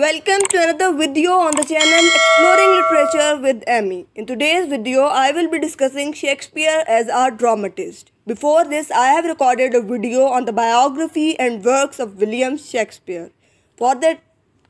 Welcome to another video on the channel Exploring Literature with Emmy. In today's video, I will be discussing Shakespeare as our dramatist. Before this, I have recorded a video on the biography and works of William Shakespeare. For that,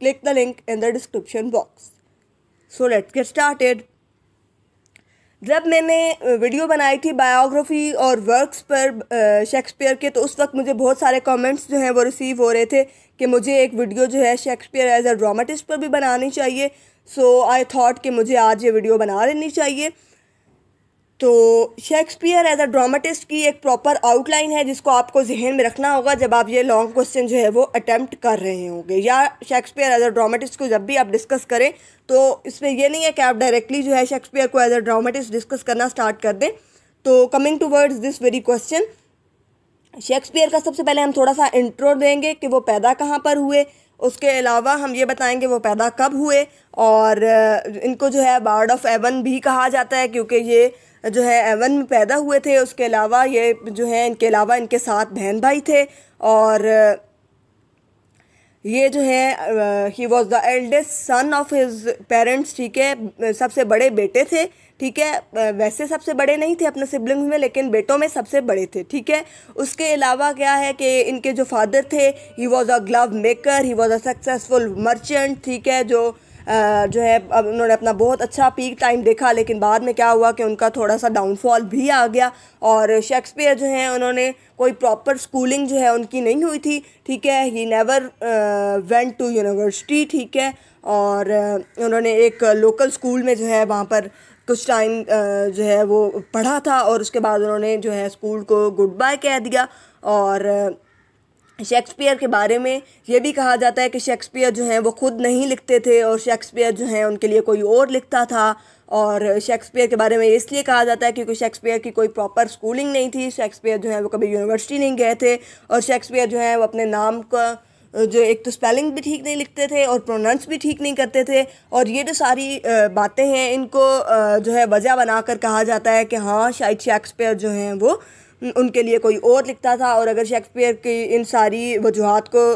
click the link in the description box. So let's get started. जब मैंने video बनाई थी biography और works पर Shakespeare के, तो उस वक्त मुझे बहुत सारे कमेंट्स जो हैं वो रिसीव हो रहे थे कि मुझे एक वीडियो जो है शेक्सपियर एज अ ड्रामाटिस्ट पर भी बनानी चाहिए. सो आई थॉट कि मुझे आज ये वीडियो बना लेनी चाहिए. तो शेक्सपियर एज अ ड्रामाटिस्ट की एक प्रॉपर आउटलाइन है जिसको आपको जहन में रखना होगा जब आप ये लॉन्ग क्वेश्चन जो है वो अटैम्प्ट कर रहे होंगे, या शेक्सपियर एज अ ड्रामाटिस्ट को जब भी आप डिस्कस करें तो इसमें यह नहीं है कि आप डायरेक्टली जो है शेक्सपियर को एज अ ड्रामाटिस्ट डिस्कस करना स्टार्ट कर दें. तो coming towards this very question, Shakespeare का सबसे पहले हम थोड़ा सा इंट्रो देंगे कि वो पैदा कहाँ पर हुए. उसके अलावा हम ये बताएंगे वो पैदा कब हुए, और इनको जो है बार्ड ऑफ एवन भी कहा जाता है क्योंकि ये जो है एवन में पैदा हुए थे. उसके अलावा ये जो है इनके साथ बहन भाई थे, और ये जो है he was the eldest son of his parents. ठीक है, सबसे बड़े बेटे थे. ठीक है, वैसे सबसे बड़े नहीं थे अपने सिबलिंग्स में, लेकिन बेटों में सबसे बड़े थे. ठीक है, उसके अलावा क्या है कि इनके जो फादर थे, he was a glove maker, he was a successful merchant. ठीक है, जो है अब उन्होंने अपना बहुत अच्छा पीक टाइम देखा, लेकिन बाद में क्या हुआ कि उनका थोड़ा सा डाउनफॉल भी आ गया. और शेक्सपियर जो है उन्होंने कोई प्रॉपर स्कूलिंग जो है उनकी नहीं हुई थी. ठीक है, he never went to university. ठीक है, और उन्होंने एक लोकल स्कूल में जो है वहाँ पर कुछ टाइम जो है वो पढ़ा था, और उसके बाद उन्होंने जो है स्कूल को गुड बाय कह दिया. और शेक्सपियर के बारे में ये भी कहा जाता है कि शेक्सपियर जो हैं वो खुद नहीं लिखते थे, और शेक्सपियर जो हैं उनके लिए कोई और लिखता था. और शेक्सपियर के बारे में इसलिए कहा जाता है क्योंकि शेक्सपियर की कोई प्रॉपर स्कूलिंग नहीं थी. शेक्सपियर जो है वो कभी यूनिवर्सिटी नहीं गए थे, और शेक्सपियर जो है वो अपने नाम का जो एक तो स्पेलिंग भी ठीक नहीं लिखते थे और प्रोनाउंस भी ठीक नहीं करते थे. और ये जो सारी बातें हैं इनको जो है वजह बनाकर कहा जाता है कि हाँ, शायद शेक्सपियर जो हैं वो उनके लिए कोई और लिखता था. और अगर शेक्सपियर की इन सारी वजूहात को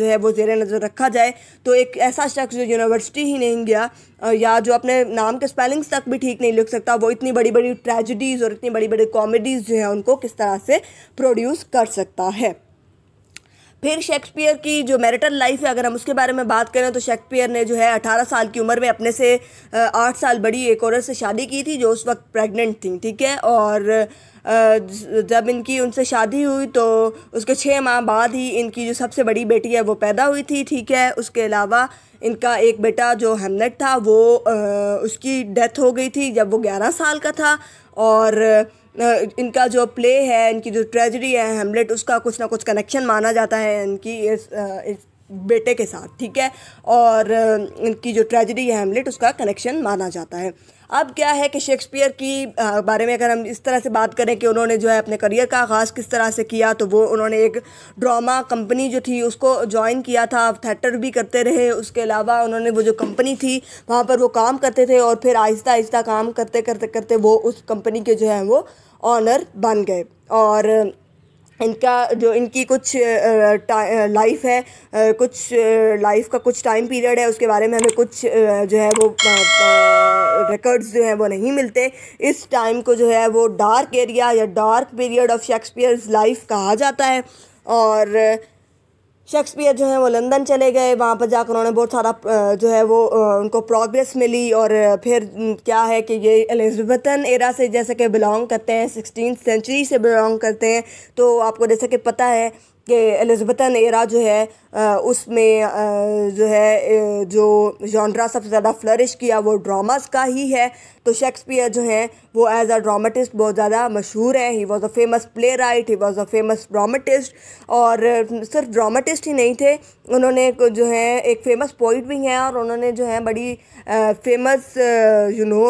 जो है वो ज़ेरे नज़र रखा जाए, तो एक ऐसा शख्स जो यूनिवर्सिटी ही नहीं गया, या जो अपने नाम के स्पेलिंग्स तक भी ठीक नहीं लिख सकता, वो इतनी बड़ी बड़ी ट्रेजेडीज़ और इतनी बड़ी बड़ी कॉमेडीज़ जो है उनको किस तरह से प्रोड्यूस कर सकता है. फिर शेक्सपियर की जो मैरिटल लाइफ है, अगर हम उसके बारे में बात करें, तो शेक्सपियर ने जो है 18 साल की उम्र में अपने से 8 साल बड़ी एक औरत से शादी की थी जो उस वक्त प्रेग्नेंट थी. ठीक है, और जब इनकी उनसे शादी हुई तो उसके 6 माह बाद ही इनकी जो सबसे बड़ी बेटी है वो पैदा हुई थी. ठीक है, उसके अलावा इनका एक बेटा जो हैमलेट था वो उसकी डेथ हो गई थी जब वो 11 साल का था. और इनका जो प्ले है, इनकी जो ट्रेजेडी है हैमलेट, उसका कुछ ना कुछ कनेक्शन माना जाता है इनकी इस बेटे के साथ. ठीक है, और इनकी जो ट्रेजेडी है हैमलेट उसका कनेक्शन माना जाता है. अब क्या है कि शेक्सपियर की बारे में अगर हम इस तरह से बात करें कि उन्होंने जो है अपने करियर का आगाज़ किस तरह से किया, तो वो उन्होंने एक ड्रामा कंपनी जो थी उसको ज्वाइन किया था. थिएटर भी करते रहे, उसके अलावा उन्होंने वो जो कंपनी थी वहाँ पर वो काम करते थे, और फिर आहिस्ता आहिस्ता काम करते करते करते वो उस कंपनी के जो है वो ऑनर बन गए. और इनका जो इनकी कुछ लाइफ है, कुछ लाइफ का कुछ टाइम पीरियड है, उसके बारे में हमें कुछ जो है वो रिकॉर्ड्स जो हैं वो नहीं मिलते. इस टाइम को जो है वो डार्क एरिया या dark period of Shakespeare's life कहा जाता है. और शेक्सपियर जो है वो लंदन चले गए, वहाँ पर जाकर उन्होंने बहुत सारा जो है वो उनको प्रोग्रेस मिली. और फिर क्या है कि ये एलिज़ाबेथन एरा से जैसे कि बिलोंग करते हैं, 16th सेंचुरी से बिलोंग करते हैं, तो आपको जैसे कि पता है कि एलिज़ाबेथन एरा जो है उसमें जो है जो जॉनरा सबसे ज़्यादा फ्लरिश किया वो ड्रामास का ही है. तो शेक्सपियर जो है वो एज अ ड्रामाटिस्ट बहुत ज़्यादा मशहूर है. He was a famous playwright, he was a famous dramatist. और सिर्फ ड्रामाटिस्ट ही नहीं थे, उन्होंने जो है एक फ़ेमस पोइट भी हैं, और उन्होंने जो है बड़ी फेमस यू नो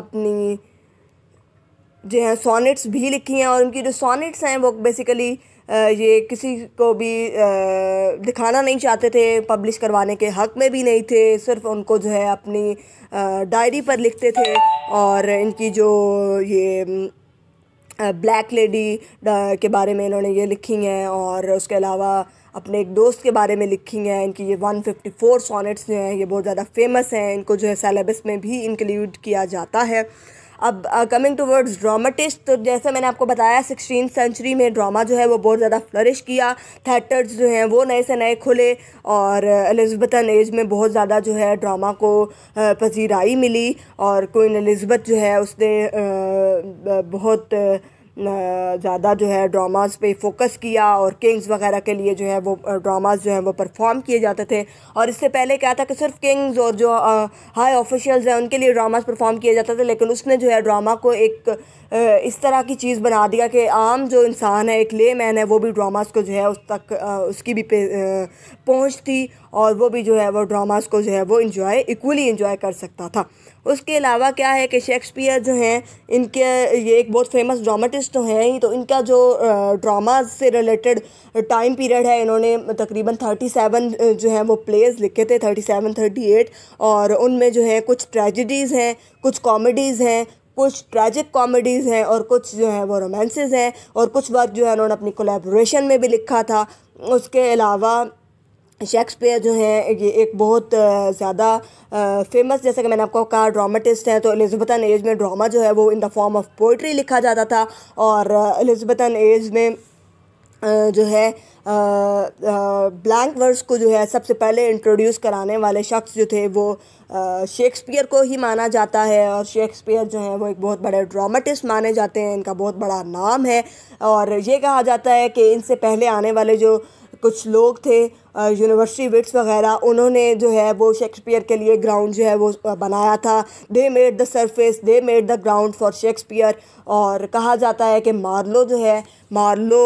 अपनी जो है सोनेट्स भी लिखी हैं. और उनकी जो सोनेट्स हैं वो बेसिकली ये किसी को भी दिखाना नहीं चाहते थे, पब्लिश करवाने के हक़ में भी नहीं थे, सिर्फ उनको जो है अपनी डायरी पर लिखते थे. और इनकी जो ये ब्लैक लेडी के बारे में इन्होंने ये लिखी हैं, और उसके अलावा अपने एक दोस्त के बारे में लिखी हैं। इनकी ये 154 सोनेट्स जो हैं ये बहुत ज़्यादा फेमस हैं, इनको जो है सिलेबस में भी इंक्लूड किया जाता है। अब कमिंग टूवर्ड्स ड्रामाटिस्ट, तो जैसे मैंने आपको बताया 16वीं सेंचुरी में ड्रामा जो है वो बहुत ज़्यादा फ्लरिश किया, थिएटर्स जो हैं वो नए से नए खुले, और एलिज़बेथन एज में बहुत ज़्यादा जो है ड्रामा को पजीराई मिली, और क्वीन एलिज़बेथ जो है उसने बहुत ज़्यादा जो है ड्रामास पे फोकस किया, और किंग्स वगैरह के लिए जो है वो ड्रामास जो हैं वो परफॉर्म किए जाते थे। और इससे पहले क्या था कि सिर्फ किंग्स और जो हाई ऑफिशियल्स हैं उनके लिए ड्रामास परफॉर्म किए जाते थे, लेकिन उसने जो है ड्रामा को एक इस तरह की चीज़ बना दिया कि आम जो इंसान है, एक ले मैन है, वो भी ड्रामास को जो है उस तक उसकी भी पहुँच थी, और वो भी जो है वो ड्रामास को जो है वो इक्वली इन्जॉय कर सकता था। उसके अलावा क्या है कि शेक्सपियर जो हैं इनके ये एक बहुत फेमस ड्रामाटिस्ट तो हैं ही, तो इनका जो ड्रामाज से रिलेटेड टाइम पीरियड है, इन्होंने तकरीबन 37 जो है वो प्लेज लिखे थे, 37-38, और उनमें जो है कुछ ट्रेजिडीज़ हैं, कुछ कॉमेडीज़ हैं, कुछ ट्रैजिक कॉमेडीज़ हैं, और कुछ जो है वो रोमांसेज हैं, और कुछ वर्क जो है उन्होंने अपनी कोलैबोरेशन में भी लिखा था। उसके अलावा शेक्सपियर जो हैं ये एक बहुत ज़्यादा फेमस, जैसे कि मैंने आपको कहा, ड्रामाटिस्ट हैं, तो एलिज़बेथन एज में ड्रामा जो है वो in the form of poetry लिखा जाता था, और एलिज़बेथन एज में जो है ब्लैंक वर्स को जो है सबसे पहले इंट्रोड्यूस कराने वाले शख्स जो थे वो शेक्सपियर को ही माना जाता है, और शेक्सपियर जो है वो एक बहुत बड़े ड्रामाटिस्ट माने जाते हैं, इनका बहुत बड़ा नाम है। और ये कहा जाता है कि इनसे पहले आने वाले जो कुछ लोग थे यूनिवर्सिटी विट्स वगैरह, उन्होंने जो है वो शेक्सपियर के लिए ग्राउंड जो है वो बनाया था, they made the surface, they made the ground for Shakespeare. और कहा जाता है कि मार्लो जो है, मार्लो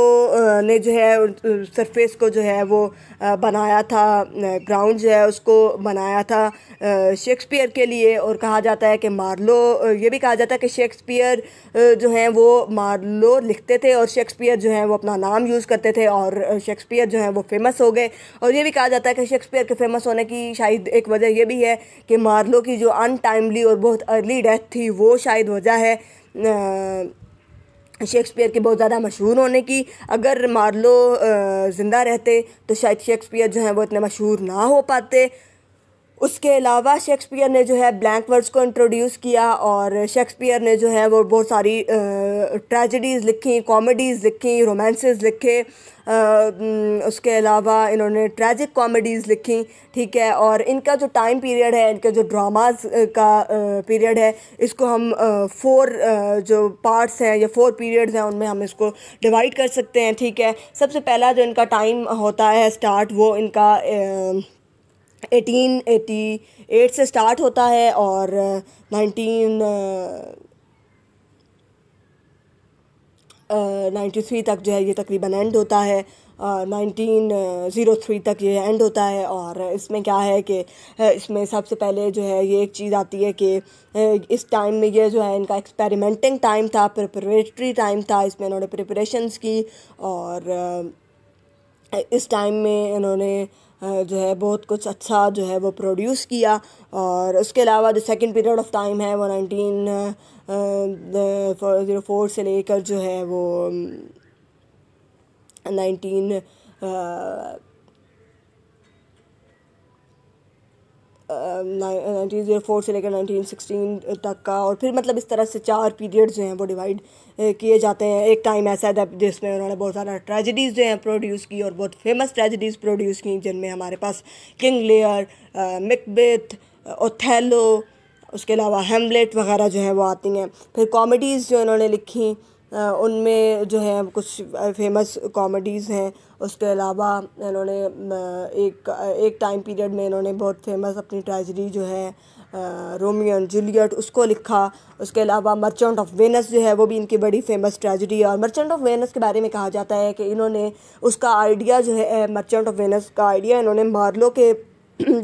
ने जो है सरफेस को जो है वो बनाया था, ग्राउंड जो है उसको बनाया था शेक्सपियर के लिए। और कहा जाता है कि मार्लो, ये भी कहा जाता है कि शेक्सपियर जो है वो मार्लो लिखते थे और शेक्सपियर जो है वो अपना नाम यूज़ करते थे, और शेक्सपियर जो है वो फेमस हो गए। और ये भी कहा जाता है कि शेक्सपियर के फेमस होने की शायद एक वजह यह भी है कि मार्लो की जो अनटाइमली और बहुत अर्ली डेथ थी, वो शायद वजह है शेक्सपियर के बहुत ज़्यादा मशहूर होने की। अगर मार्लो ज़िंदा रहते तो शायद शेक्सपियर जो हैं वो इतने मशहूर ना हो पाते। उसके अलावा शेक्सपियर ने जो है ब्लैंक वर्स को इंट्रोड्यूस किया, और शेक्सपियर ने जो है वो बहुत सारी ट्रेजेडीज़ लिखी, कॉमेडीज़ लिखी, रोमांसेस लिखे, उसके अलावा इन्होंने ट्रैजिक कॉमेडीज़ लिखी, ठीक है। और इनका जो टाइम पीरियड है, इनका जो ड्रामास का पीरियड है, इसको हम 4 जो पार्ट्स हैं या 4 पीरियड्स हैं उनमें हम इसको डिवाइड कर सकते हैं, ठीक है। सबसे पहला जो इनका टाइम होता है स्टार्ट, वो इनका 1888 से स्टार्ट होता है और 1993 तक जो है ये तकरीबन एंड होता है, 1903 तक ये एंड होता है। और इसमें क्या है कि इसमें सबसे पहले जो है ये एक चीज़ आती है कि इस टाइम में ये जो है इनका एक्सपेरिमेंटिंग टाइम था, प्रिपरेटरी टाइम था, इसमें इन्होंने प्रिपरेशंस की, और इस टाइम में इन्होंने जो है बहुत कुछ अच्छा जो है वो प्रोड्यूस किया। और उसके अलावा जो सेकंड पीरियड ऑफ टाइम है वो 1904 से लेकर जो है वो 1904 से लेकर 1916 तक का, और फिर मतलब इस तरह से 4 पीरियड जो हैं वो डिवाइड किए जाते हैं। एक टाइम ऐसा था जिसमें उन्होंने बहुत सारा ट्रेजेडीज़ जो हैं प्रोड्यूस की, और बहुत फेमस ट्रेजेडीज़ प्रोड्यूस की, जिनमें हमारे पास किंग लेयर, मैकबेथ, ओथेलो, उसके अलावा हेमलेट वगैरह जो हैं वो आती हैं। फिर कॉमेडीज़ जो इन्होंने लिखी, उनमें जो है कुछ फेमस कॉमेडीज़ हैं। उसके अलावा इन्होंने एक टाइम पीरियड में इन्होंने बहुत फेमस अपनी ट्रेजेडी जो है रोमियो एंड जूलियट उसको लिखा। उसके अलावा मर्चेंट ऑफ वेनस जो है वो भी इनकी बड़ी फेमस ट्रेजेडी है, और मर्चेंट ऑफ वेनस के बारे में कहा जाता है कि इन्होंने उसका आइडिया जो है, मर्चेंट ऑफ वेनस का आइडिया इन्होंने मार्लो के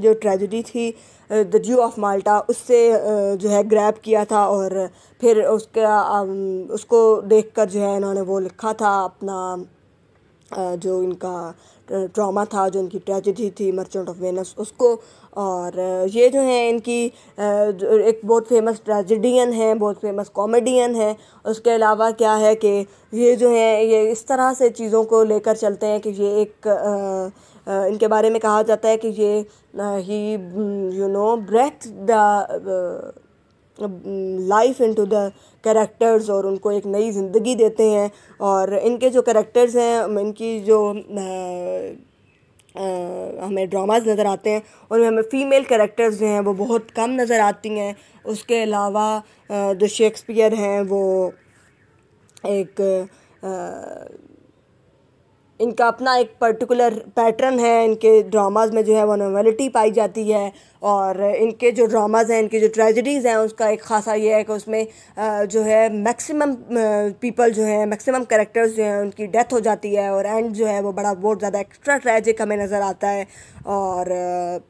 जो ट्रेजेडी थी द ज्यू ऑफ माल्टा उससे जो है ग्रैब किया था, और फिर उसका उसको देखकर जो है इन्होंने वो लिखा था अपना जो इनका ड्रामा था, जो इनकी ट्रेजेडी थी मर्चेंट ऑफ वेनिस, उसको। और ये जो है इनकी एक बहुत फेमस ट्रेजेडियन है, बहुत फेमस कॉमेडियन है। उसके अलावा क्या है कि ये जो है ये इस तरह से चीज़ों को लेकर चलते हैं कि ये एक इनके बारे में कहा जाता है कि ये he you know breathe the life into the characters, और उनको एक नई ज़िंदगी देते हैं। और इनके जो कैरेक्टर्स हैं, इनकी जो हमें ड्रामाज नज़र आते हैं उनमें हमें फ़ीमेल कैरेक्टर्स जो हैं वो बहुत कम नज़र आती हैं। उसके अलावा जो शेक्सपियर हैं वो एक इनका अपना एक पर्टिकुलर पैटर्न है, इनके ड्रामास में जो है वो नोवेलिटी पाई जाती है। और इनके जो ड्रामास हैं, इनकी जो ट्रेजेडीज़ हैं, उसका एक ख़ासा ये है कि उसमें जो है मैक्सिमम पीपल जो है, मैक्सिमम कैरेक्टर्स जो हैं उनकी डेथ हो जाती है, और एंड जो है वो बहुत ज़्यादा एक्स्ट्रा ट्रैजिक हमें नज़र आता है। और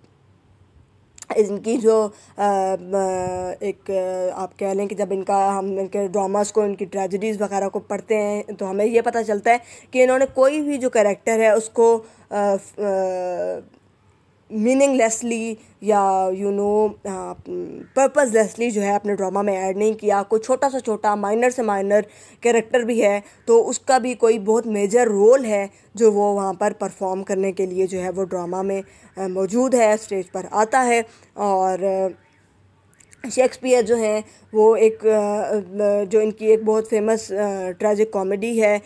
इनकी जो एक आप कह लें कि जब इनका हम इनके ड्रामास को, इनकी ट्रेजेडीज़ वगैरह को पढ़ते हैं तो हमें ये पता चलता है कि इन्होंने कोई भी जो कैरेक्टर है उसको मीनिंगलेसली या यू नो पर्पसलेसली जो है अपने ड्रामा में ऐड नहीं किया। कोई छोटा सा छोटा, माइनर से माइनर कैरेक्टर भी है तो उसका भी कोई बहुत मेजर रोल है जो वो वहाँ पर परफॉर्म करने के लिए जो है वो ड्रामा में मौजूद है, स्टेज पर आता है। और शेक्सपियर जो हैं वो एक जो इनकी एक बहुत फेमस ट्रेजिक कॉमेडी है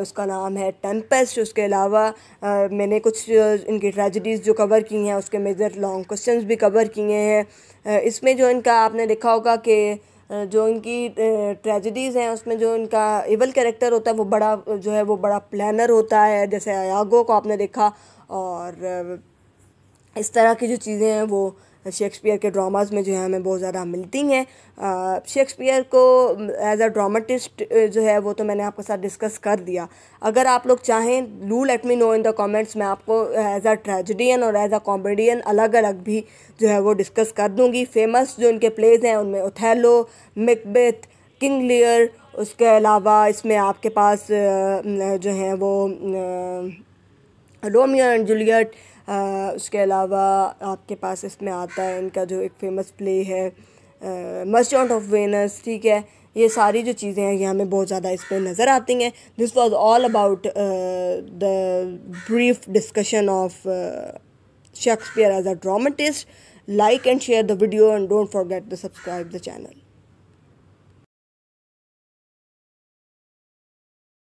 उसका नाम है टेम्पेस्ट। उसके अलावा मैंने कुछ इनकी ट्रेजेडीज़ जो कवर की हैं उसके मेजर लॉन्ग क्वेश्चंस भी कवर किए हैं। इसमें जो इनका आपने देखा होगा कि जो इनकी ट्रेजेडीज़ हैं उसमें जो इनका इवल कैरेक्टर होता है वो बड़ा जो है वो बड़ा प्लानर होता है, जैसे आयागो को आपने देखा। और इस तरह की जो चीज़ें हैं वो शेक्सपियर के ड्रामास में जो है हमें बहुत ज़्यादा मिलती हैं। शेक्सपियर को एज अ ड्रामाटिस्ट जो है वो तो मैंने आपके साथ डिस्कस कर दिया। अगर आप लोग चाहें do let me know in the comments, मैं आपको एज अ ट्रेजेडियन और एज अ कॉमेडियन अलग अलग भी जो है वो डिस्कस कर दूंगी। फेमस जो इनके प्लेज हैं उनमें ओथेलो, मैकबेथ, किंग लियर, उसके अलावा इसमें आपके पास जो हैं वो रोमियो एंड जूलियट, उसके अलावा आपके पास इसमें आता है इनका जो एक फ़ेमस प्ले है मर्चेंट ऑफ वेनिस, ठीक है। ये सारी जो चीज़ें हैं ये हमें बहुत ज़्यादा इस पर नज़र आती हैं। This was all about the brief discussion of Shakespeare as a dramatist. Like and share the video, and don't forget to subscribe the channel.